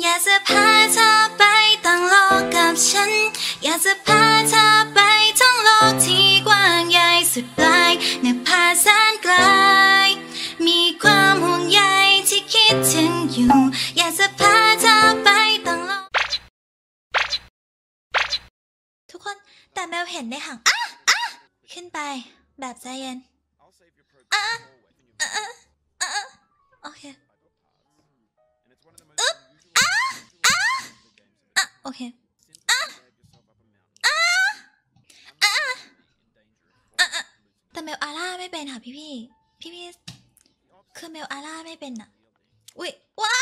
อยากจะพาเธอไปต่างโลกกับฉันอยากจะพาเธอไปท่องโลกที่กว้างใหญ่สุดปลายในภาษาไกลมีความห่วงใยที่คิดถึงอยู่อยากจะพาเธอไปต่างโลกทุกคนแต่แมวเห็นในหางขึ้นไปแบบใจเย็นโอเคโอเคแต่เมลอาร่าไม่เป็นค่ะพี่คือเมลอาร่าไม่เป็นอ่ะอุ้ยว้า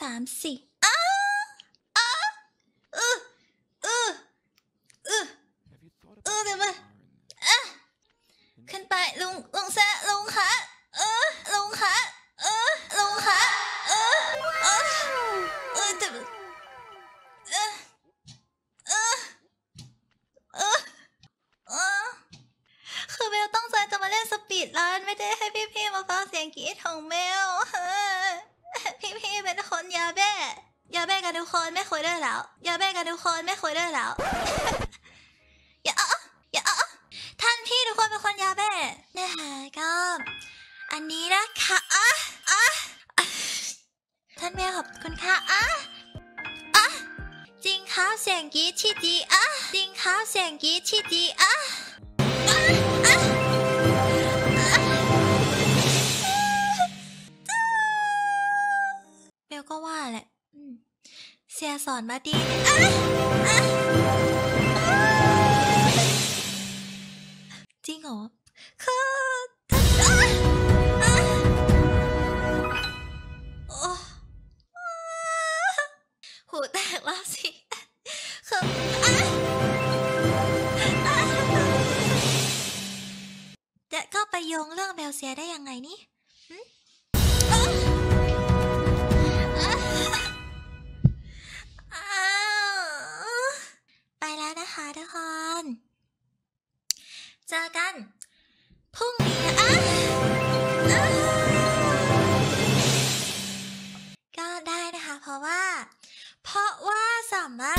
3, 4เดี๋ยวมาขึ้นไปลุงแซ่ลุงคะลุงคะลุงคะเดี๋ยวคือเบลต้องใจจะมาเล่นสปีดรันไม่ได้ให้พี่ๆมาฟังเสียงกรี๊ดของเบลพี่เป็นคนยาแบ้กันทุกคนไม่คุยได้แล้วยาแบ้กันทุกคนไม่คุยได้แล้วอย่าท่านพี่ทุกคนเป็นคนยาแบ้นะคะก็อันนี้นะคะท่านแม่ขอบคุณค่ะจริงครับเสียงกรี๊ดที่ดีจริงครับเสียงกรี๊ดที่ดีก็ว่าแหละเสียสอนมาดีจริงเหรอคือหูแตกแล้วสิคือจะเข้าไปโยงเรื่องเบลเซียได้ยังไงนี่ไปแล้วนะคะทุกคนเจอกันพรุ่งนี้ก็ได้นะคะเพราะว่าสามารถ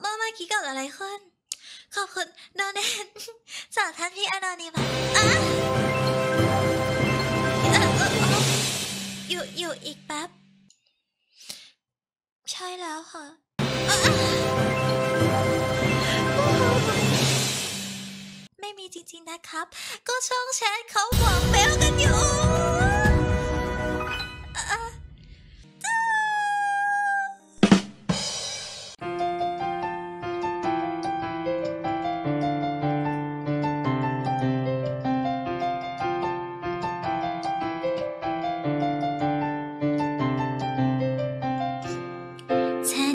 เมื่อกี้เกิดอะไรขึ้นขอบคุณโดเนทจากท่านพี่อนอนิมัสอยู่อีกแป๊บใช่แล้วค่ะไม่มีจริงๆนะครับก็ช่องแชทเขาบอกเบลกันอยู่